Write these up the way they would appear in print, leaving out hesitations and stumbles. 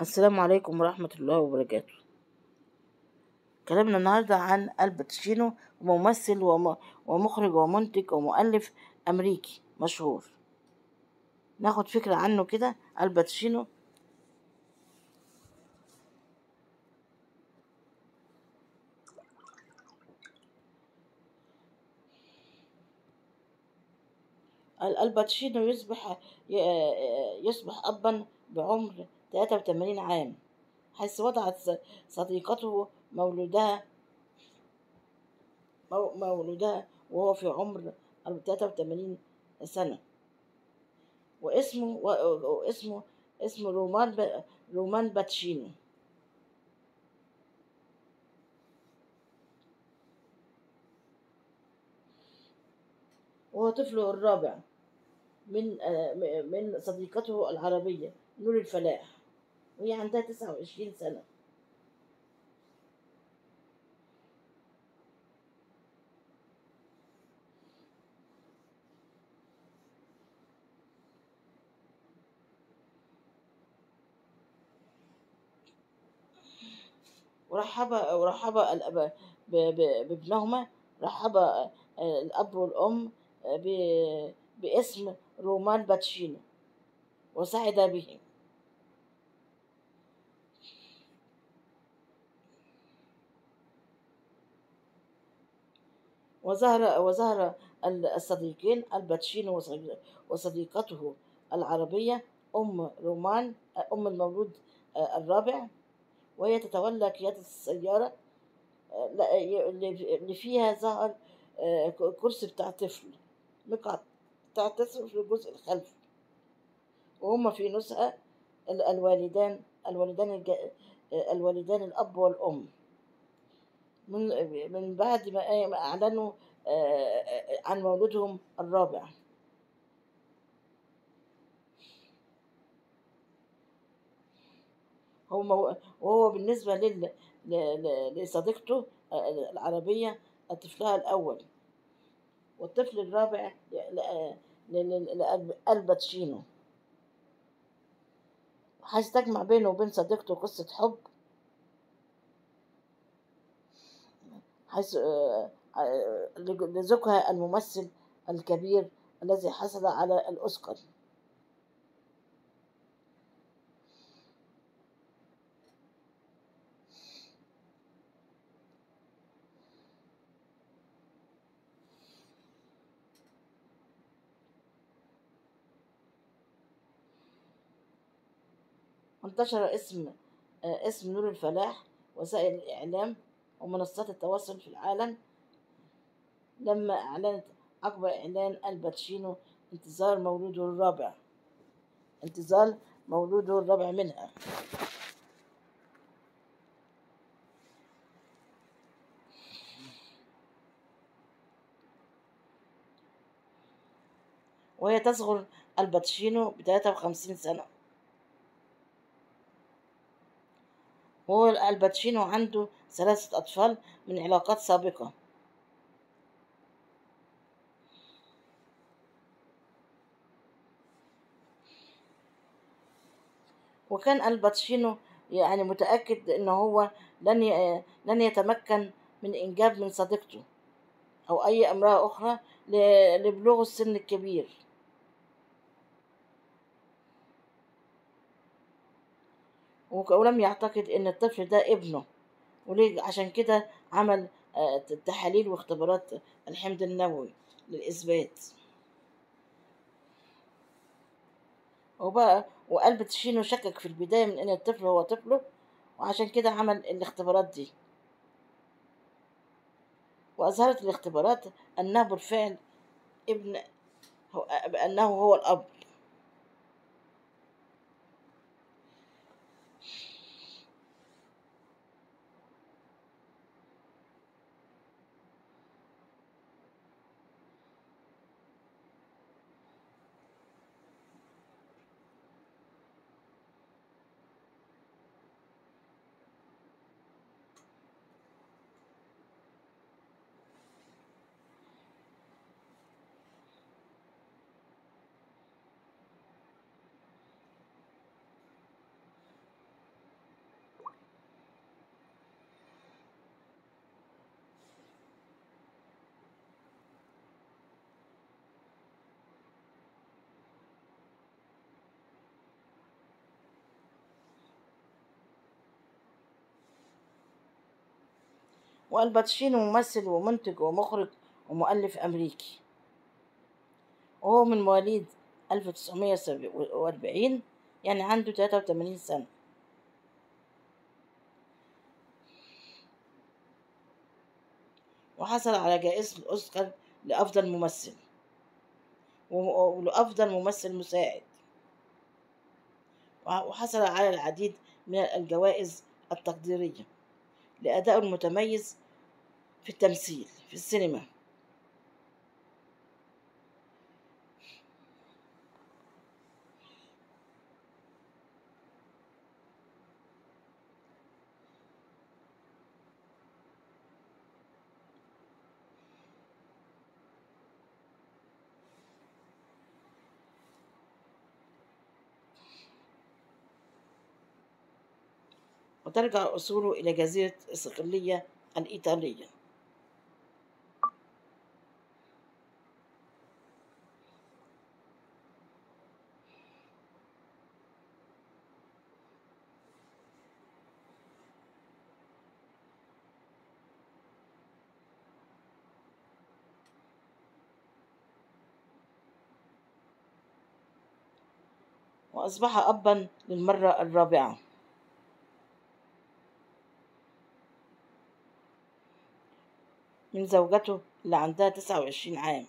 السلام عليكم ورحمة الله وبركاته. كلامنا النهاردة عن آل باتشينو، ممثل ومخرج ومنتج ومؤلف أمريكي مشهور. ناخد فكرة عنه كده. آل باتشينو يصبح أبا بعمر 83 عام، حيث وضعت صديقته مولودها وهو في عمر 83 سنة، واسمه رومان باتشينو. وهو طفله الرابع من صديقته العربية نور الفلاح، وهي عندها 29 سنة. ورحب الأب بابنهما، رحب الأب والأم باسم رومان باتشينو وسعد به. وظهر الصديقين الباتشينو وصديقته العربية أم رومان، أم المولود الرابع، وهي تتولى قيادة السيارة اللي فيها ظهر كرسي بتاع طفل، مقعد بتاع طفل في الجزء الخلفي. وهما في نسخة الوالدان الأب والأم من بعد ما أعلنوا عن مولودهم الرابع. وهو بالنسبة لصديقته العربية طفلها الأول والطفل الرابع لآل باتشينو. حيث تجمع بينه وبين صديقته قصة حب، حيث لزوجها الممثل الكبير الذي حصل على الأوسكار. انتشر اسم نور الفلاح وسائل الإعلام ومنصات التواصل في العالم لما أعلنت عقب إعلان آل باتشينو انتظار مولوده الرابع منها. وهي تصغر آل باتشينو ب 53 سنة. وهو آل باتشينو عنده 3 أطفال من علاقات سابقة. وكان آل باتشينو يعني متأكد إن هو لن يتمكن من إنجاب من صديقته أو أي امرأة أخرى لبلوغ السن الكبير. ولم يعتقد ان الطفل ده ابنه، عشان كده عمل تحاليل واختبارات الحمض النووي للإثبات. وآل باتشينو شكك في البداية من ان الطفل هو طفله، وعشان كده عمل الاختبارات دي. وأظهرت الاختبارات انه بالفعل هو الأب. والباتشينو ممثل ومنتج ومخرج ومؤلف أمريكي، وهو من مواليد 1940، يعني عنده 83 سنة. وحصل على جائزة الأوسكار لأفضل ممثل ولأفضل ممثل مساعد، وحصل على العديد من الجوائز التقديرية لأدائه المتميز في التمثيل في السينما. وترجع أصوله إلى جزيرة إسقلية الإيطالية. وأصبح أبا للمرة الرابعة، من زوجته اللي عندها 29 عام.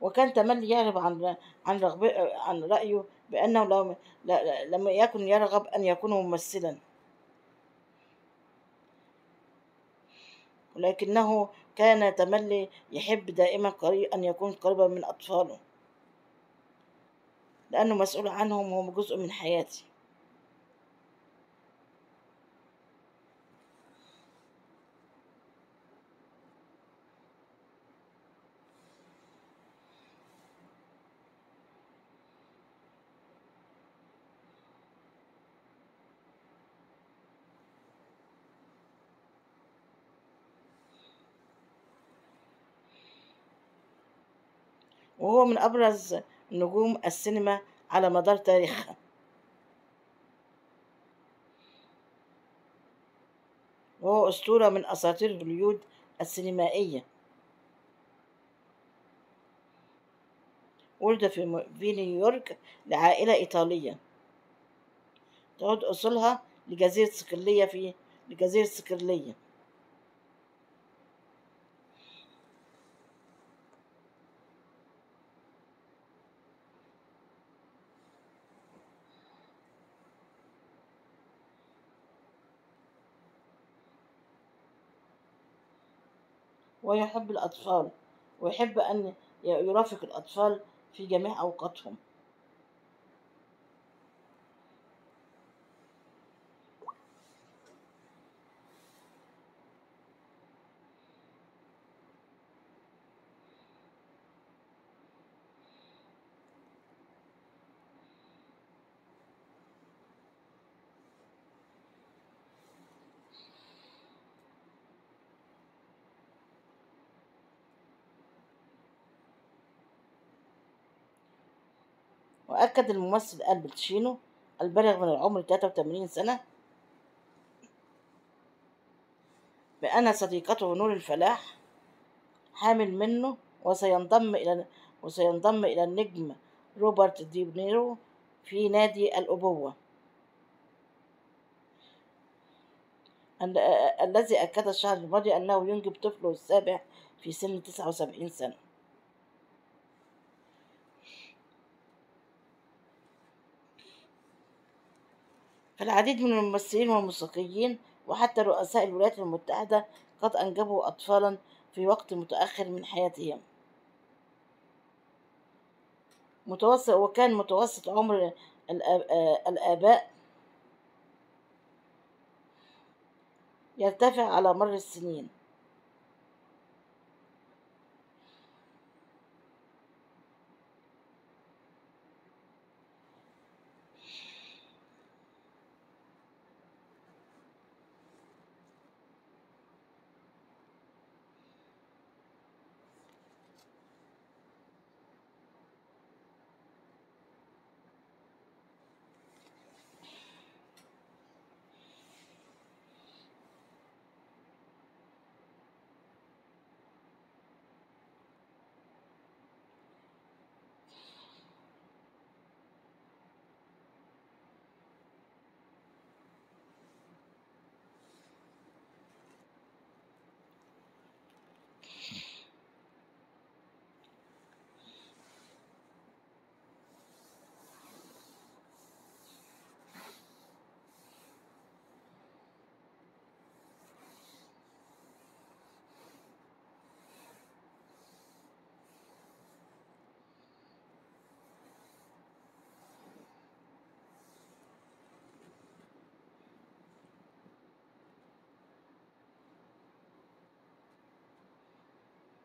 وكان تملي يعرف عن رأيه بأنه لم يكن يرغب أن يكون ممثلا، ولكنه كان تملي يحب دائما أن يكون قريبا من أطفاله، لأنه مسؤول عنهم وهم جزء من حياتي. وهو من أبرز نجوم السينما على مدار تاريخها، وهو أسطورة من أساطير هوليود السينمائية. ولد في نيويورك لعائلة إيطالية تعود أصولها لجزيرة صقلية ويحب الأطفال ويحب أن يرافق الأطفال في جميع أوقاتهم. وأكد الممثل آل باتشينو البالغ من العمر 83 سنة بأن صديقته نور الفلاح حامل منه، وسينضم إلى النجم روبرت دي نيرو في نادي الأبوة، الذي أكد الشهر الماضي أنه ينجب طفله السابع في سن 79 سنة. فالعديد من الممثلين والموسيقيين وحتى رؤساء الولايات المتحدة قد أنجبوا أطفالا في وقت متأخر من حياتهم. وكان متوسط عمر الآباء يرتفع على مر السنين.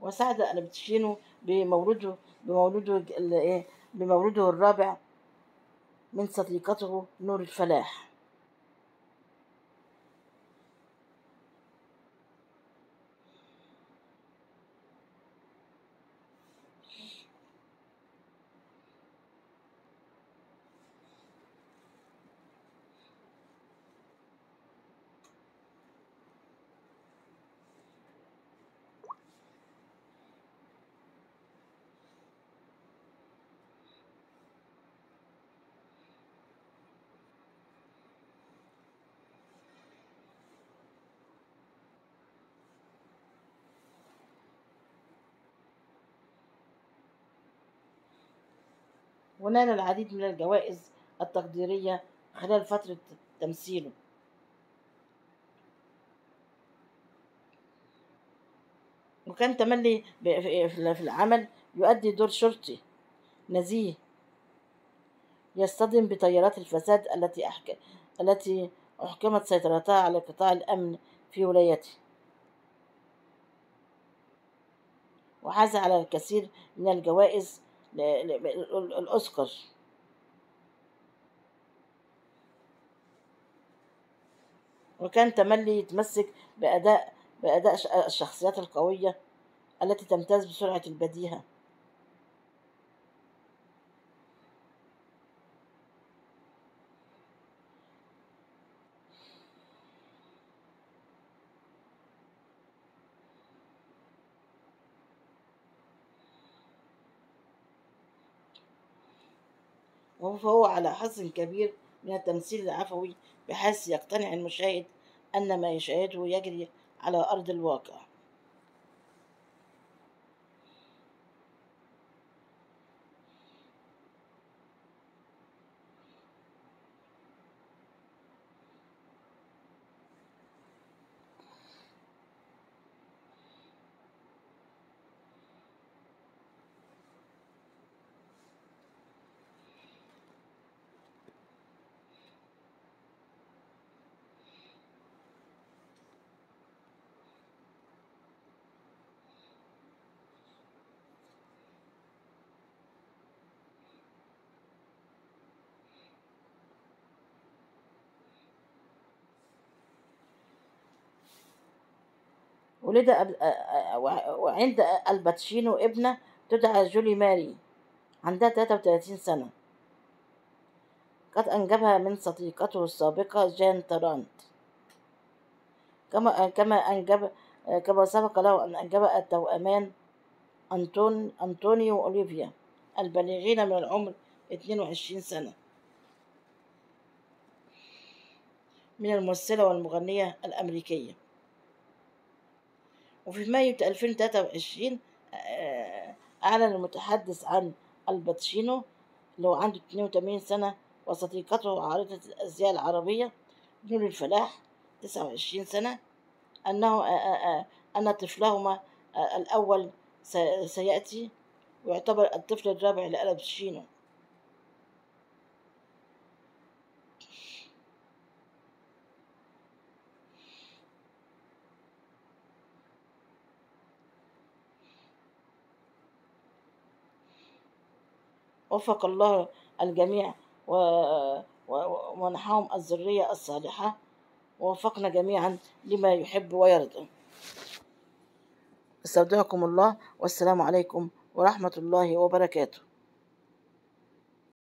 وسعد الباتشينو بمولده الرابع من صديقته نور الفلاح. ونال العديد من الجوائز التقديرية خلال فترة تمثيله. وكان تملي في العمل يؤدي دور شرطي نزيه يصطدم بتيارات الفساد التي أحكمت سيطرتها على قطاع الأمن في ولايته، وحاز على الكثير من الجوائز الأوسكار. وكان تملي يتمسك بأداء الشخصيات القوية التي تمتاز بسرعة البديهة. فهو على حظ كبير من التمثيل العفوي بحيث يقتنع المشاهد أن ما يشاهده يجري على أرض الواقع. ولد وعند الباتشينو ابنة تدعى جولي ماري عندها 33 سنة، قد أنجبها من صديقته السابقة جان ترانت، كما سبق له أن أنجب التوأمان أنطونيو أوليفيا البالغين من العمر 22 سنة من الممثلة والمغنية الأمريكية. وفي مايو 2023 أعلن المتحدث عن الباتشينو اللي هو عنده 82 سنة وصديقته عارضة الأزياء العربية نور الفلاح 29 سنة أن طفلهما الأول سيأتي ويعتبر الطفل الرابع لألباتشينو. وفق الله الجميع ومنحهم الذرية الصالحة، ووفقنا جميعا لما يحب ويرضى. استودعكم الله والسلام عليكم ورحمة الله وبركاته.